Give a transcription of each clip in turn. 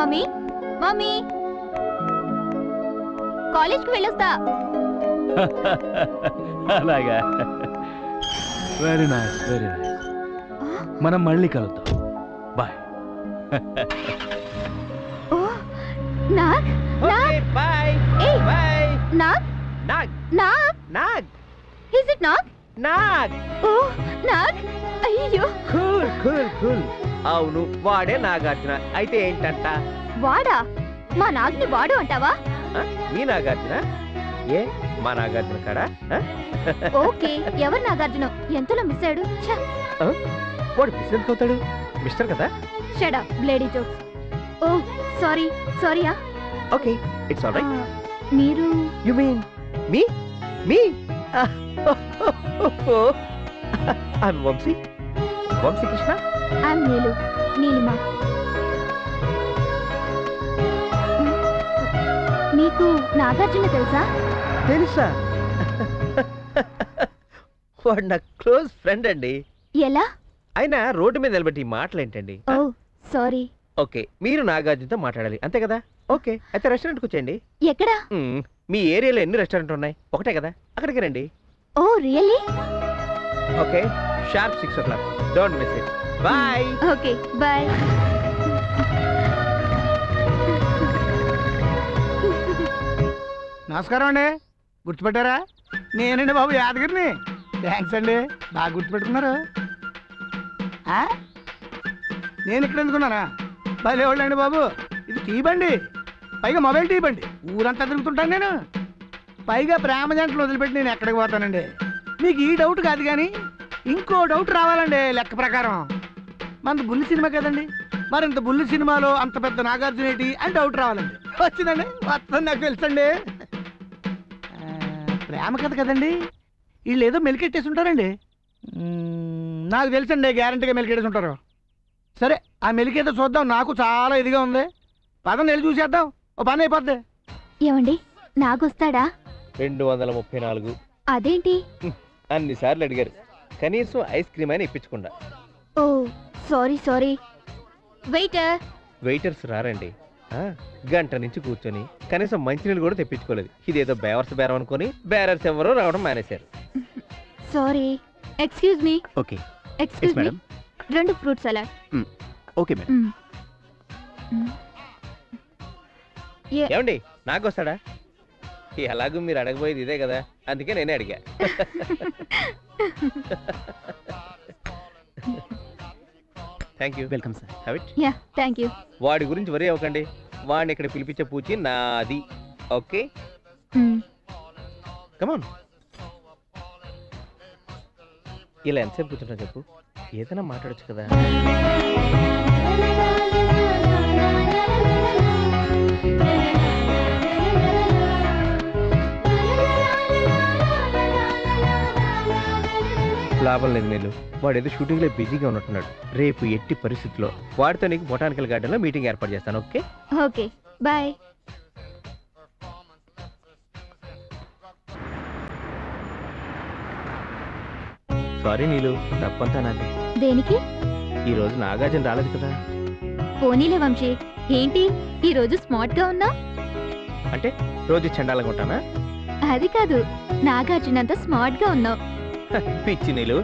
Mummy mummy college की वेलोस्ता అలాగా very nice very nice మనం మళ్ళీ కలుద్దాం bye oh Nag Nag bye bye Nag Nag Nag Nag is it Nag Nag ఓ నాగ్ అయ్యో కూల్ కూల్ కూల్ అవును వాడే నాగార్జున అయితే ఏంటంట వాడా మా నాగ్ని వాడు అంటావా మీ నాగార్జున ఏ మా నాగార్జున కడా ఓకే ఎవరు నాగార్జున ఎంతలో మిస్ అయ్యాడు ఛ వాడు మిస్ అవుతాడు మిస్టర్ కదా shut up bloody jokes oh sorry sorry yeah okay it's alright మీరు you mean me me I am Vamsi Vamsi Krishna I am Neelu Neelima మీకు నాగార్జున తెలుసా తెలుసా వాడు నా క్లోజ్ ఫ్రెండ్ అండి ఎలా అయినా రోడ్డు మీద నిలబెట్టి మాటలు ఏంటండి ఓ సారీ ఓకే మీరు నాగార్జునతో మాట్లాడాలి అంతే కదా ఓకే అయితే రెస్టారెంట్ కు వచ్చేయండి ఎక్కడ మీ ఏరియాలో ఎన్ని రెస్టారెంట్లు ఉన్నాయి ఒకటే కదా అక్కడికి రండి oh really okay sharp 6 o'clock don't miss it bye okay bye నమస్కారం అండి గుర్తుపెట్టారా నేనండి బాబు యాదగిరిని థ్యాంక్స్ అండి బాగా గుర్తుపెట్టుకున్నారు నేను ఇక్కడ ఎందుకున్నానా భలేవాళ్ళు అండి బాబు ఇది టీ బండి పైగా మొబైల్ టీ బండి ఊరంతా తిరుగుతుంటాను నేను పైగా ప్రేమ జంటలు వదిలిపెట్టి నేను ఎక్కడికి పోతానండి మీకు ఈ డౌట్ కాదు కానీ ఇంకో డౌట్ రావాలండి లెక్క ప్రకారం మనది బుల్లి సినిమా కదండి మరి ఇంత బుల్లి సినిమాలో అంత పెద్ద నాగార్జున ఏంటి అని డౌట్ రావాలండి వచ్చిందండి మొత్తం నాకు తెలుసండి ప్రేమ కథ కదండి వీళ్ళు ఏదో మెలికెట్టేసి ఉంటారండి నాకు తెలుసండి గ్యారంటీగా మెలికెట్టేసి ఉంటారు సరే ఆ మెలికేదో చూద్దాం నాకు చాలా ఇదిగా ఉంది పదం వెళ్ళి చూసేద్దాం ఓ పని అయిపోద్ది ఏమండి నాకు వస్తాడా 234 అదేంటి అన్నిసార్లు అడిగారు కనీసం ఐస్ క్రీమ్ అయినా ఇప్పించకుండా ఓ సారీ సారీ వెయిటర్స్ రారండి గంట నుంచి కూర్చొని కనీసం మంచినీళ్ళు కూడా తెప్పించుకోలేదు ఇదేదో బేవర్స్ బేరం అనుకుని బేరర్స్ ఎవరో రావడం మానేశారు sorry excuse me okay excuse me 2 fruit salad okay madam ఏమండి నాకు వస్తాడా ఎలాగూ మీరు అడగబోయేది ఇదే కదా అందుకే నేనే అడిగా thank you welcome sir have it yeah thank you వాడి గురించి వరి అవ్వకండి వాడిని ఇక్కడ పిలిపించే పూచి నాది ఓకే కమ్ ఆన్ ఇలా ఎంతసేపు కూర్చుంటా చెప్పు ఏదైనా మాట్లాడచ్చు కదా లాభం లేదు నీళ్ళు వాడు ఏదో షూటింగ్లో బిజీగా ఉన్నట్టున్నాడు రేపు ఎట్టి పరిస్థితిలో వాడితో నీకు బొటానికల్ గార్డెన్లో మీటింగ్ ఏర్పాటు చేస్తాను ఓకే ఓకే బాయ్ సారీ నీళ్ళు తప్పంతా నాది దేనికి ఈరోజు నాగార్జున రాలేదు కదా పోనీలే వంశీ ఏంటి ఈరోజు స్మార్ట్గా ఉన్నా అంటే రోజు చండాలంగా ఉంటానా అది కాదు నాగార్జున అంతా స్మార్ట్గా ఉన్నావు పిచ్చి నీళ్ళు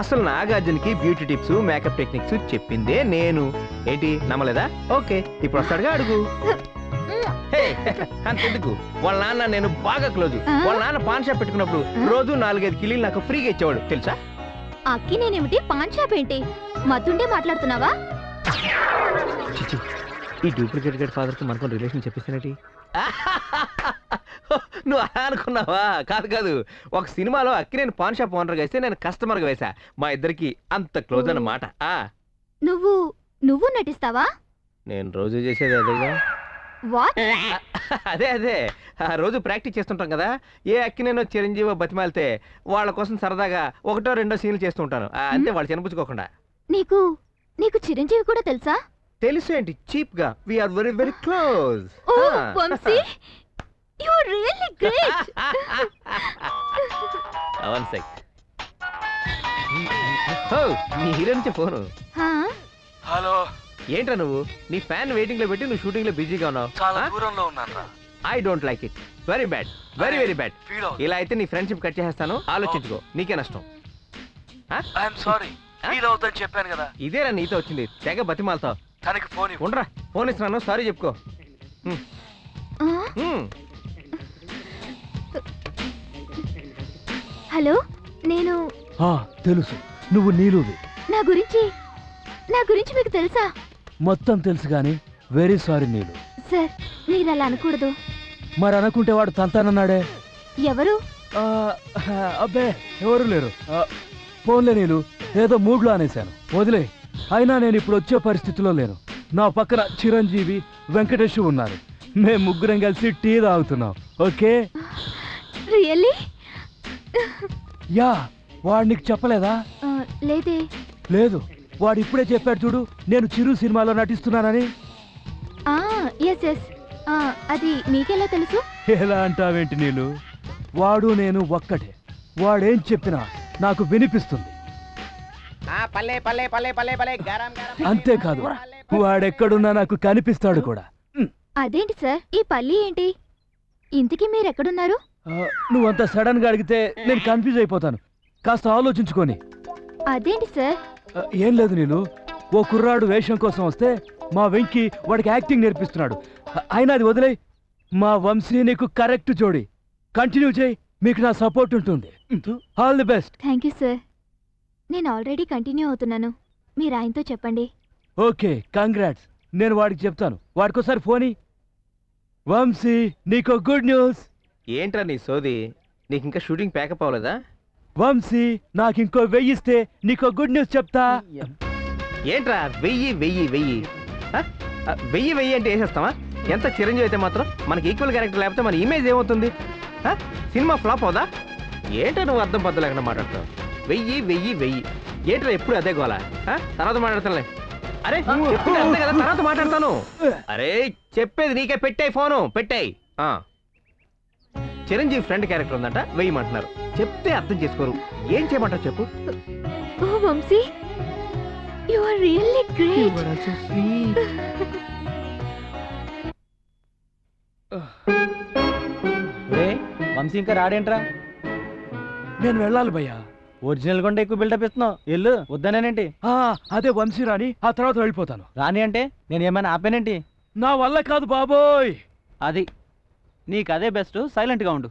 అసలు నాగార్జున్కి బ్యూటీ టిప్స్ మేకప్ టెక్నిక్స్ చెప్పిందే నేను ఏంటి నమ్మలేదా ఓకే ఇప్పుడు వస్తాడుగా అడుగు అంతెందుకు వాళ్ళ నాన్న నేను బాగా క్లోజ్ వాళ్ళ నాన్న పాన్ షాప్ పెట్టుకున్నప్పుడు రోజు 4-5 కిలీలు నాకు ఫ్రీగా ఇచ్చేవాడు తెలుసా అక్కి నేనేమిటి పాన్ షాప్ ఏంటి మతుండే మాట్లాడుతున్నావా ఈ డూప్లికేట్ గడ్ ఫాదర్కి మనకు రిలేషన్ చెప్పేస్తానేటి నువ్వు అలా అనుకున్నావా కాదు కాదు ఒక సినిమాలో అక్కి నేను పాన్ షాప్ ఓనర్గా వేస్తే నేను కస్టమర్గా వేసా మా ఇద్దరికి అంత క్లోజ్ అన్నమాట నువ్వు నువ్వు నటిస్తావా నేను రోజు చేసేది అదేగా అదే అదే రోజు ప్రాక్టీస్ చేస్తుంటాం కదా ఏ అక్కి నేను చిరంజీవి బతిమాలితే వాళ్ళ కోసం సరదాగా 1-2 సీన్లు చేస్తుంటాను అంతే వాళ్ళు చనిపించుకోకుండా నీకు నీకు చిరంజీవి కూడా తెలుసా తెలుసు ఏంటి చీప్ గా we are very very close You are really great. One sec. Oh, you hear me? Phone. Huh? Hello. ఏంట్రా నువ్వు నీ ఫ్యాన్ వెయిటింగ్ లో పెట్టి నువ్వు షూటింగ్ లో బిజీగా ఉన్నావు. చాలా దూరంలో ఉన్నానరా. I don't like it. Very bad, very very bad. ఇలా అయితే నీ ఫ్రెండ్షిప్ కట్ చేస్తాను, ఆలోచించుకో, నీకే నష్టం. I am sorry. ఫీల్ అవుతాను చెప్పాను కదా. ఇదేరా నీతో వచ్చింది, తెగ బతిమాలతావు. తనకి ఫోన్ ఇవ్వు. ఉండరా, ఫోన్ ఇస్తున్నాను, సారీ చెప్పుకో. హలో, నేను తెలుసు నువ్వు నీలువి. నా గురించి మీకు తెలుసా? మొత్తం తెలుసు గానీ వెరీ సారీ నీలు. సార్ మీరు అలా అనకూడదు. మరి అనుకుంటే వాడు తంతానన్నాడే. ఎవరు? అబ్బే ఎవరు లేరు. పోన్లే నీలు, ఏదో మూడ్లో అనేశాను, వదిలే. అయినా నేను ఇప్పుడు వచ్చే పరిస్థితిలో లేను. నా పక్కన చిరంజీవి, వెంకటేష్ ఉన్నారు. మేము ముగ్గురం కలిసి టీ తాగుతున్నాం. ఓకే? రియల్లీ? యా. వాడు నీకు చెప్పలేదా? లేదే. లేదు, వాడు ఇప్పుడే చెప్పాడు చూడు, నేను చిరు సినిమాలో నటిస్తున్నానని. అది మీకెలా తెలుసు? ఎలా అంటావేంటి నీలు, వాడు నేను ఒక్కటే. వాడేం చెప్పినా నాకు వినిపిస్తుంది. అంతేకాదు వాడెక్కడున్నా నాకు కనిపిస్తాడు కూడా. అదేంటి సార్ ఈ పల్లి ఏంటి? ఇంతకీ మీరెక్కడున్నారు? నువ్వంత సడన్ గా అడిగితే నేను కన్ఫ్యూజ్ అయిపోతాను, కాస్త ఆలోచించుకొని. అదేంటి సార్? ఏం లేదు నీలు, ఓ కుర్రాడు వేషం కోసం వస్తే మా వెంకీ వాడికి యాక్టింగ్ నేర్పిస్తున్నాడు. అయినా అది వదిలే, మా వంశీ నీకు కరెక్ట్ జోడి. కంటిన్యూ చేయి, మీకు నా సపోర్ట్ ఉంటుంది. All the best. Thank you sir. నేను ఆల్రెడీ కంటిన్యూ అవుతున్నాను, మీరు ఆయనతో చెప్పండి. Okay, congrats. నేను వాడికి చెప్తాను. వాడికోసారి ఫోన్. వంశీ నీకు గుడ్ న్యూస్. ఏంట్రా నీ సోది, నీకు ఇంకా షూటింగ్ ప్యాకప్ అవ్వలేదా? వంశీ నాకు ఇంకో 1000 ఇస్తే నీకు గుడ్ న్యూస్ చెప్తా. ఏంట్రా 1000 అంటే వేసేస్తావా? ఎంత చిరంజీవి అయితే మాత్రం మనకి ఈక్వల్ క్యారెక్టర్ లేకపోతే మన ఇమేజ్ ఏమవుతుంది? సినిమా ఫ్లాప్ అవుదా? ఏంట్రా నువ్వు అర్థం పద్ధతి లేకుండా మాట్లాడతావు. 1000 ఏంట్రా ఎప్పుడు అదే గోలా? తర్వాత మాట్లాడతానులే. అరే ఎప్పుడు అంతే కదా, తర్వాత మాట్లాడతాను. అరే చెప్పేది నీకే, పెట్టాయి ఫోను, పెట్టాయి. చిరంజీవి ఫ్రెండ్ క్యారెక్టర్ ఉందంట, 1000 చెప్తే అర్థం చేసుకోరు. ఏం చేయమంటారు చెప్పు? వంశీ ఇంకా రాడేంట్రా? నేను వెళ్ళాలి భయ్యా. ఒరిజినల్ కొంటే ఎక్కువ బిల్డప్ ఇస్తున్నావు. వెళ్ళు. వద్దానేంటి? అదే వంశీ రాని ఆ తర్వాత వెళ్ళిపోతాను. రాని అంటే నేను ఏమైనా ఆపానేంటి? నా వల్ల కాదు బాబోయ్. అది నీకు అదే బెస్ట్. సైలెంట్గా ఉండు.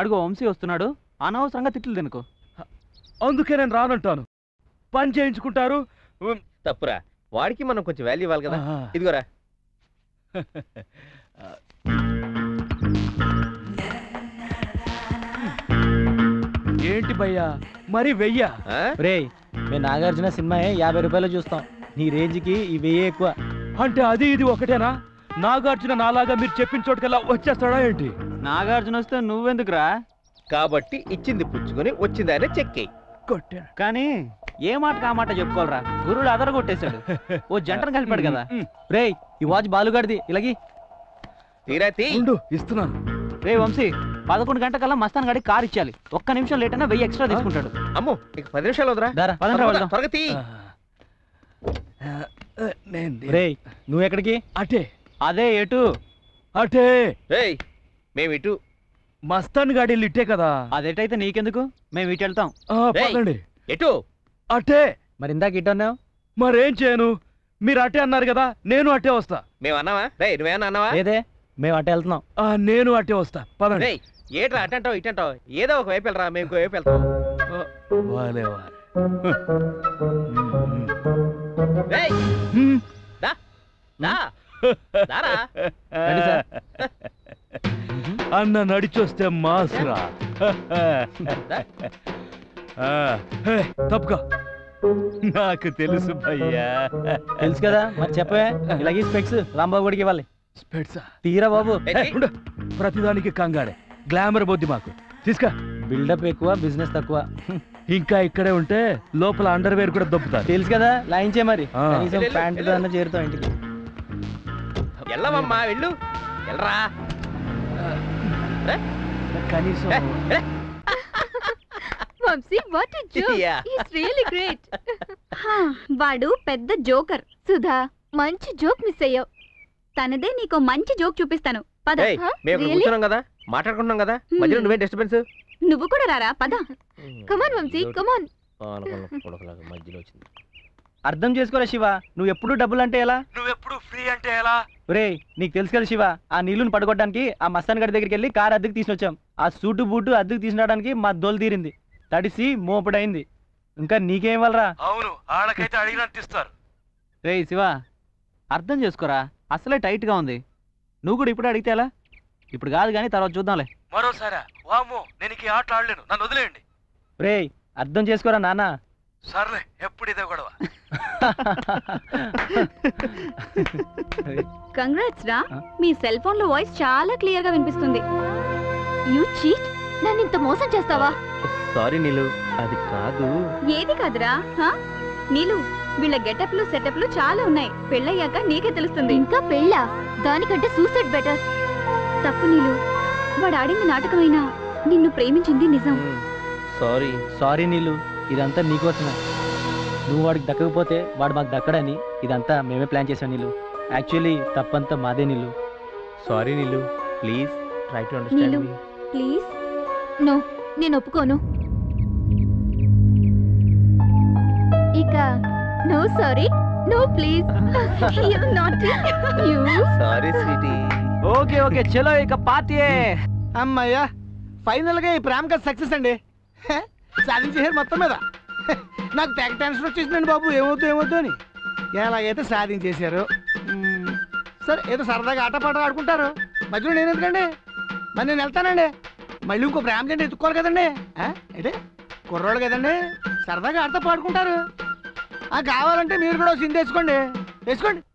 అడుగు వంశీ వస్తున్నాడు, అనవసరంగా తిట్లు తినుకో. అందుకే నేను రానంటాను. పని చేయించుకుంటారు. తప్పురా, వాడికి మనం కొంచెం వాల్యూ ఇవ్వాలి కదా. ఇదిగోరా. ఏంటి భయ్యా మరి 1000? రే మేము నాగార్జున సినిమా 50 రూపాయలు చూస్తాం. నీ రేంజ్కి ఈ 1000 ఎక్కువ. అంటే అది ఇది ఒకటేనా? నాగార్జున నాలాగా మీరు చెప్పిన చోటుకల్లా వచ్చేస్తాడా ఏంటి? నాగార్జున వస్తే నువ్వెందుకురా? కాబట్టి ఇచ్చింది పుచ్చుకొని వచ్చింది ఆయన చెక్కేయి. కొట్టాను కానీ ఏ మాట కామాట చెప్పుకోవాలరా, గురువులు అదర కొట్టేశాడు. ఓ జంటను కలిపాడు కదా. రే ఈ వాచ్ బాలుగాడిది, ఇలాగి తీరాతి ఇస్తున్నాను. రే వంశీ 11 గంటకల్లా మస్తాన్ గడికి కారు ఇచ్చాలి. ఒక్క నిమిషం లేట్ అయినా 1000 ఎక్స్ట్రా తీసుకుంటాడు. అమ్మో ఇక 10 నిమిషాలు రే. నువ్వు ఎక్కడికి? అటే. అదే ఎటు? అటే. రే మేము ఇటు. మస్తాన్ గాడి ఇట్టే కదా. అదేటైతే నీకెందుకు, మేము ఇటు వెళ్తాం. ఎటు? అటే. మరి ఇందాక ఇటు అన్నావు, మరేం చేయను. మీరు అటే అన్నారు కదా, నేను అటే వస్తా. మేము అన్నావా? రే నువ్వేమన్నా అన్నావా? లేదే, మేము అటే వెళ్తున్నాం. నేను అటే వస్తా. పదండి. ఏట్రా అటంటావు ఇటంటావు, ఏదో ఒక వైపు వెళ్ళరా, మేము వైపు వెళ్తాం. అన్న నడిచొస్తే మాసురా. తప్పుగా నాకు తెలుసు భయ్యా. తెలుసు కదా మరి చెప్పే. ఇలాగే స్పెక్స్ రాంబాబు గడికి ఇవ్వాలి. స్పెక్సా తీరా బాబు, ప్రతిదానికి కంగారే. గ్లామర్ బొద్ది మాకు. తీసుకా. బిల్డప్ ఎక్కువ, బిజినెస్ తక్కువ. ఇంకా ఇక్కడే ఉంటే లోపల అండర్ వేర్ కూడా దొబ్బుతారు. తెలుసు కదా, లాయించే మరి. కనీసం ప్యాంటు అన్న చేరుతాం ఇంటికి. వెళ్ళవమ్మా, వెళ్ళు. వెళ్ళరా కనీసం. వాడు పెద్ద జోకర్ సుధా. మంచి జోక్ మిస్ అయ్యావ్. తనదే నీకు మంచి జోక్ చూపిస్తాను. పద. మేము కూర్చున్నాం కదా, మాట్లాడుకుంటున్నాం కదా, మధ్యలో నువ్వే డిస్టర్బెన్స్. నువ్వు కూడా రారా, పద. Come on Vamsi, come on. కొడకలాగా మధ్యలో వచ్చింది. అర్థం చేసుకోరా శివ, నువ్వు ఎప్పుడు డబ్బులు అంటే ఎలా, నువ్వు ఎప్పుడు ఫ్రీ అంటే ఎలా. ఒరేయ్ నీకు తెలుసు కదా శివ, ఆ నీళ్ళుని పడగొట్టడానికి ఆ మస్తాన్ గడి దగ్గరికి వెళ్ళి కారు అద్దెకు తీసుకొచ్చాం. ఆ సూటు బూటు అద్దెకు తీసుకురావడానికి మా దోలు తీరింది, తడిసి మోపుడైంది. ఇంకా నీకేం ఇవ్వాలరా? అవును, ఆళ్ళకైతే అడిగినట్టు ఇస్తారు. రే శివ, అర్థం చేసుకోరా, అసలే టైట్గా ఉంది. నువ్వు కూడా ఇప్పుడు అడిగితే ఎలా? ఇప్పుడు కాదు కానీ తర్వాత చూద్దాంలే. మరోసారా? వామ్మో, నేను ఈ ఆటలు ఆడలేను, నన్ను వదిలేయండి. రే అర్థం చేసుకోరా నాన్న. సర్లే, ఎప్పుడు ఇదే గొడవ. కంగ్రాట్స్ రా, మీ సెల్ ఫోన్ లో వాయిస్ చాలా క్లియర్ గా వినిపిస్తుంది. యు చీట్, నన్ను ఇంత మోసం చేస్తావా? సారీ నీలు, అది కాదు. ఏది కాదురా? నీలు, వీళ్ళ గెటప్లు సెటప్లు చాలా ఉన్నాయి, పెళ్ళయ్యాక నీకే తెలుస్తుంది. ఇంకా పెళ్ళా? దానికంటే సూసైడ్ బెటర్. తప్పు నీలు, వాడు ఆడింది నాటకమైనా నిన్ను ప్రేమించింది నిజం. సారీ సారీ నీలు, ఇదంతా నీకోసమే. నువ్వు వాడికి దక్కకపోతే వాడు మాకు దక్కడని ఇదంతా మేమే ప్లాన్ చేసాం నీలు. యాక్చువల్లీ తప్పంతా మాదే Neelu. Sorry Neelu, please try to understand me. Please. No, నేను ఒప్పుకోను. ఇక no sorry, no please. You not you. Sorry sweetie. Okay okay, chalo ek party hai. Ammaya, final ga ee pram ka success andi. Sadi cheher mottam meda naaku back tension vachesindi babu, em avutho ani elaagaithe sadhin chesaru. Sare edo saradaga aata paata aadukuntaru, madhilo nenu endukandi, mari nenu veltanandi. మళ్ళీ ఇంకో ప్రేమ జంట ఎత్తుకోవాలి కదండి. అంటే కుర్రోడు కదండి, సరదాగా ఆడతా పాడుకుంటారు. కావాలంటే మీరు కూడా సిందేసుకోండి, వేసుకోండి.